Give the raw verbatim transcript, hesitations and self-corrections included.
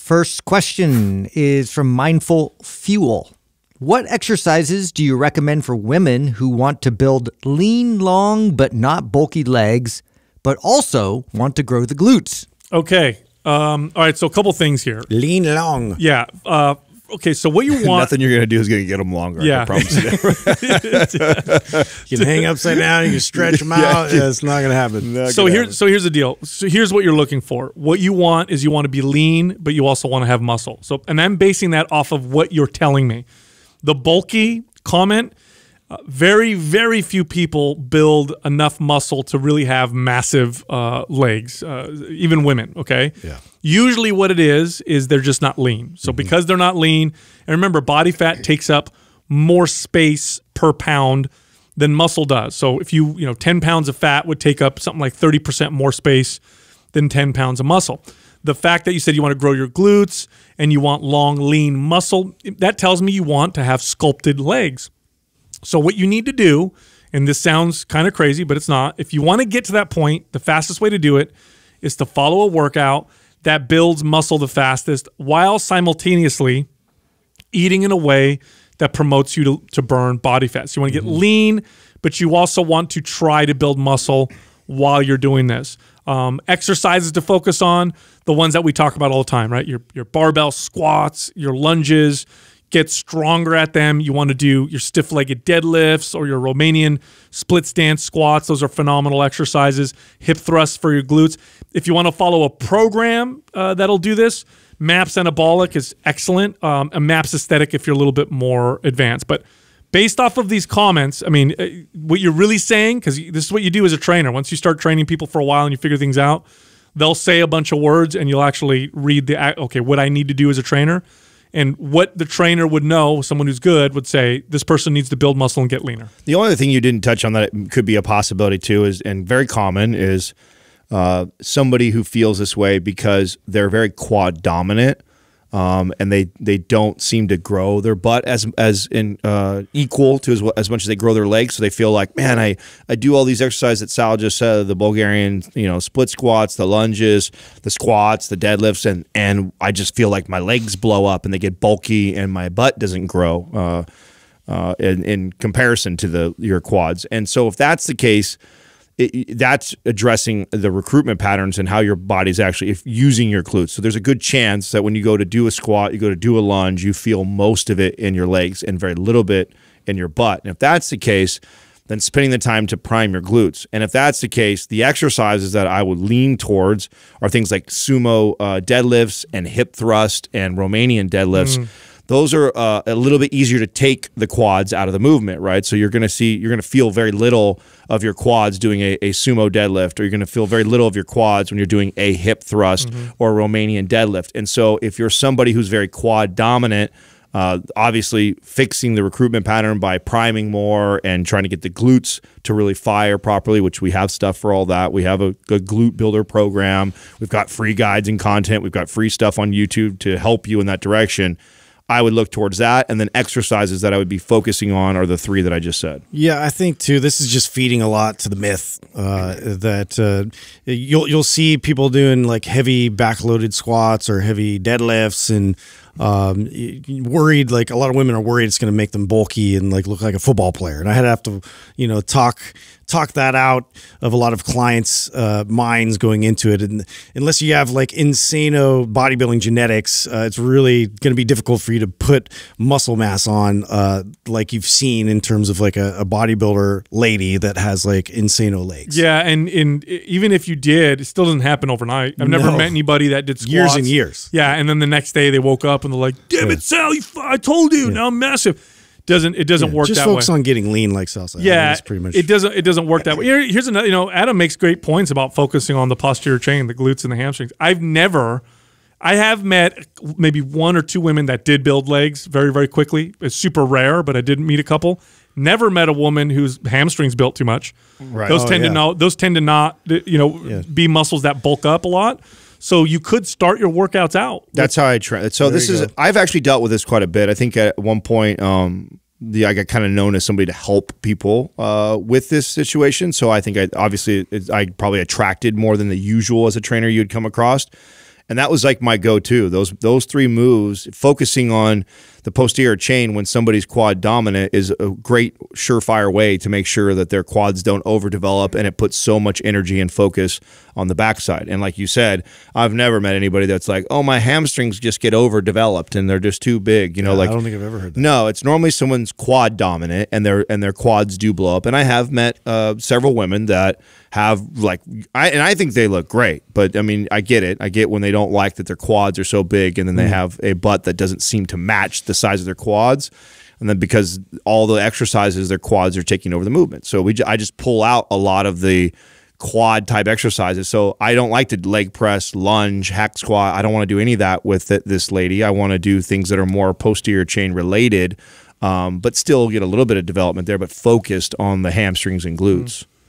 First question is from Mindful Fuel. What exercises do you recommend for women who want to build lean, long, but not bulky legs, but also want to grow the glutes? Okay. Um, all right, so a couple things here. Lean, long. Yeah. Uh, okay, so what you want... Nothing you're going to do is going to get them longer. Yeah. I promise you that. You can hang upside down. You can stretch them out. Yeah, it's not going to happen. Not so, here, happen. so here's the deal. So here's what you're looking for. What you want is you want to be lean, but you also want to have muscle. So, and I'm basing that off of what you're telling me. The bulky comment, uh, very, very few people build enough muscle to really have massive uh, legs, uh, even women, okay? Yeah. Usually what it is is they're just not lean. So mm-hmm. because they're not lean, and remember, body fat takes up more space per pound than muscle does. So if you, you know, ten pounds of fat would take up something like thirty percent more space than ten pounds of muscle. The fact that you said you want to grow your glutes and you want long, lean muscle, that tells me you want to have sculpted legs. So what you need to do, and this sounds kind of crazy, but it's not, if you want to get to that point, the fastest way to do it is to follow a workout that builds muscle the fastest while simultaneously eating in a way that promotes you to, to burn body fat. So you want to get mm-hmm. lean, but you also want to try to build muscle while you're doing this. Um, exercises to focus on, the ones that we talk about all the time, right? Your, your barbell squats, your lunges, get stronger at them. You want to do your stiff-legged deadlifts or your Romanian split stance squats. Those are phenomenal exercises. Hip thrusts for your glutes. If you want to follow a program uh, that'll do this, MAPS Anabolic is excellent. Um, and MAPS Aesthetic if you're a little bit more advanced. But based off of these comments, I mean, uh, what you're really saying, because this is what you do as a trainer. Once you start training people for a while and you figure things out, they'll say a bunch of words and you'll actually read the, okay, what I need to do as a trainer. And what the trainer would know, someone who's good, would say, this person needs to build muscle and get leaner. The only thing you didn't touch on that could be a possibility too is, and very common, is uh, somebody who feels this way because they're very quad dominant. Um, and they they don't seem to grow their butt as as in uh, equal to as, as much as they grow their legs. So they feel like, man, I I do all these exercises that Sal just said, the Bulgarian, you know, split squats, the lunges, the squats, the deadlifts, and and I just feel like my legs blow up and they get bulky and my butt doesn't grow uh, uh, in in comparison to the your quads. And so if that's the case, It, that's addressing the recruitment patterns and how your body's actually if using your glutes. So there's a good chance that when you go to do a squat, you go to do a lunge, you feel most of it in your legs and very little bit in your butt. And if that's the case, then spending the time to prime your glutes. And if that's the case, the exercises that I would lean towards are things like sumo uh, deadlifts and hip thrust and Romanian deadlifts. Mm. Those are uh, a little bit easier to take the quads out of the movement, right? So you're going to see, you're going to feel very little of your quads doing a, a sumo deadlift, or you're going to feel very little of your quads when you're doing a hip thrust mm-hmm. or a Romanian deadlift. And so if you're somebody who's very quad dominant, uh, obviously fixing the recruitment pattern by priming more and trying to get the glutes to really fire properly, which we have stuff for all that. We have a good glute builder program. We've got free guides and content. We've got free stuff on YouTube to help you in that direction. I would look towards that, and then exercises that I would be focusing on are the three that I just said. Yeah, I think too. This is just feeding a lot to the myth uh, that uh, you'll you'll see people doing like heavy backloaded squats or heavy deadlifts, and um, worried like a lot of women are worried it's going to make them bulky and like look like a football player. And I had to have to you know talk talk that out of a lot of clients' uh, minds going into it. And unless you have like insano bodybuilding genetics, uh, it's really going to be difficult for you to put muscle mass on uh, like you've seen in terms of like a, a bodybuilder lady that has like insano legs. Yeah, and in, even if you did, it still doesn't happen overnight. I've never no. met anybody that did squats. Years and years. Yeah, and then the next day they woke up and they're like, damn yeah. it, Sal, you f I told you, yeah. now I'm massive. Doesn't it doesn't yeah, work that way. Just focus on getting lean like Salsa. Yeah, I mean, that's pretty much it doesn't it doesn't work that way. Here, here's another. You know, Adam makes great points about focusing on the posterior chain, the glutes, and the hamstrings. I've never, I have met maybe one or two women that did build legs very very quickly. It's super rare, but I did meet a couple. Never met a woman whose hamstrings built too much. Right. Those oh, tend yeah. to no, those tend to not you know yeah. be muscles that bulk up a lot. So you could start your workouts out. That's how I train. So this is, I've actually dealt with this quite a bit. I think at one point, um, the, I got kind of known as somebody to help people uh, with this situation. So I think I obviously, it, I probably attracted more than the usual as a trainer you'd come across. And that was like my go-to, those those three moves, focusing on the posterior chain when somebody's quad dominant is a great surefire way to make sure that their quads don't overdevelop, and it puts so much energy and focus on the backside. And like you said, I've never met anybody that's like, oh, my hamstrings just get overdeveloped and they're just too big. You know, yeah, like I don't think I've ever heard that. No, it's normally someone's quad dominant and their and their quads do blow up. And I have met uh, several women that have like, I, and I think they look great, but I mean, I get it. I get when they don't like that their quads are so big, and then they mm. have a butt that doesn't seem to match the size of their quads. And then because all the exercises, their quads are taking over the movement. So we, I just pull out a lot of the quad type exercises. So I don't like to leg press, lunge, hack squat. I don't want to do any of that with th this lady. I want to do things that are more posterior chain related, um, but still get a little bit of development there, but focused on the hamstrings and glutes. Mm.